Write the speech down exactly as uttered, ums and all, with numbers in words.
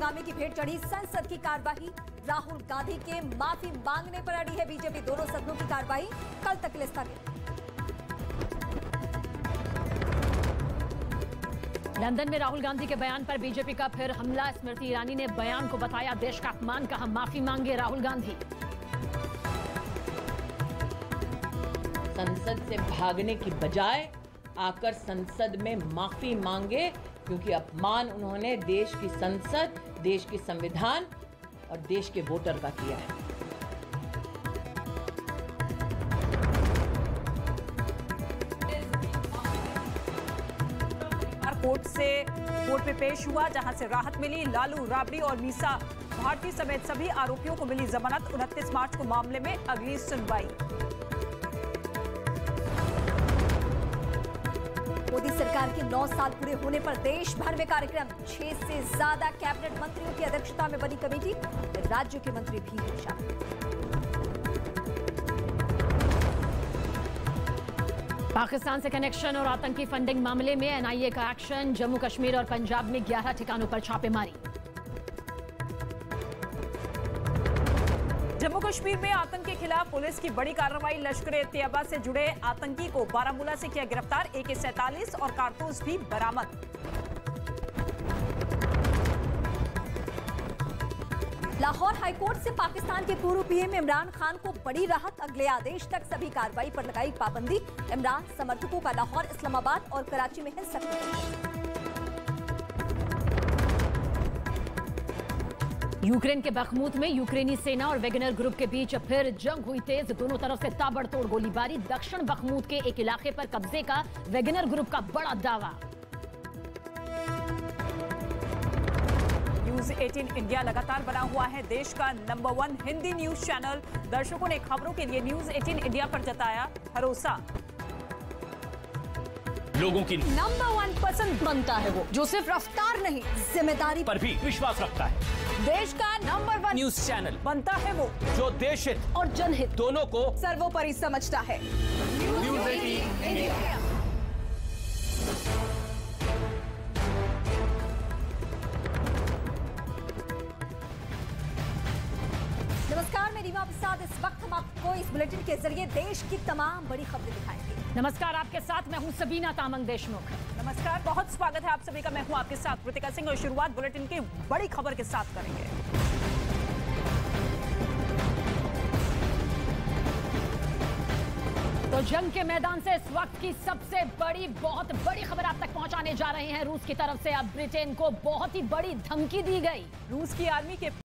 हंगामे की भेंट चढ़ी संसद की कार्यवाही। राहुल गांधी के माफी मांगने पर अड़ी है बीजेपी। दोनों सदनों की कार्यवाही कल तक स्थगित। लंदन में राहुल गांधी के बयान पर बीजेपी का फिर हमला। स्मृति ईरानी ने बयान को बताया देश का अपमान, कहा माफी मांगे राहुल गांधी। संसद से भागने की बजाय आकर संसद में माफी मांगे, क्योंकि अपमान उन्होंने देश की संसद, देश की संविधान और देश के वोटर का किया है। कोर्ट से कोर्ट में पेश हुआ, जहां से राहत मिली। लालू, राबड़ी और मीसा भारती समेत सभी आरोपियों को मिली जमानत। उनतीस मार्च को मामले में अगली सुनवाई। मोदी सरकार के नौ साल पूरे होने पर देश भर में कार्यक्रम। छह से ज्यादा कैबिनेट मंत्रियों की अध्यक्षता में बनी कमेटी, राज्य के मंत्री भी शामिल। पाकिस्तान से कनेक्शन और आतंकी फंडिंग मामले में एन आई ए का एक्शन। जम्मू कश्मीर और पंजाब में ग्यारह ठिकानों पर छापेमारी। जम्मू कश्मीर में आतंक के खिलाफ पुलिस की बड़ी कार्रवाई। लश्कर-ए-तैयबा से जुड़े आतंकी को बारामूला से किया गिरफ्तार। ए के सैंतालीस और कारतूस भी बरामद। लाहौर हाईकोर्ट से पाकिस्तान के पूर्व पी एम इमरान खान को बड़ी राहत। अगले आदेश तक सभी कार्रवाई पर लगाई पाबंदी। इमरान समर्थकों का लाहौर, इस्लामाबाद और कराची में हिंसक प्रदर्शन। यूक्रेन के बखमूत में यूक्रेनी सेना और वेगनर ग्रुप के बीच फिर जंग हुई तेज। दोनों तरफ से ताबड़तोड़ गोलीबारी। दक्षिण बखमूत के एक इलाके पर कब्जे का वेगनर ग्रुप का बड़ा दावा। न्यूज़ अठारह इंडिया लगातार बना हुआ है देश का number one Hindi news channel. दर्शकों ने खबरों के लिए न्यूज़ अठारह इंडिया पर जताया भरोसा। लोगों की नंबर वन पसंद बनता है वो जो सिर्फ रफ्तार नहीं, जिम्मेदारी पर भी विश्वास रखता है। देश का नंबर वन न्यूज चैनल बनता है वो जो देश हित और जनहित दोनों को सर्वोपरि समझता है। न्यूज़ अठारह इंडिया। नमस्कार, मैं रीमा प्रसाद। इस वक्त हम आपको इस बुलेटिन के जरिए देश की तमाम बड़ी खबरें दिखाएंगे। नमस्कार, आपके साथ मैं हूं सबीना तामंग देशमुख। नमस्कार, बहुत स्वागत है आप सभी का। मैं हूं आपके साथ कृतिका सिंह और शुरुआत बुलेटिन की बड़ी खबर के साथ करेंगे। तो जंग के मैदान से इस वक्त की सबसे बड़ी, बहुत बड़ी खबर आप तक पहुंचाने जा रहे हैं। रूस की तरफ से अब ब्रिटेन को बहुत ही बड़ी धमकी दी गई। रूस की आर्मी के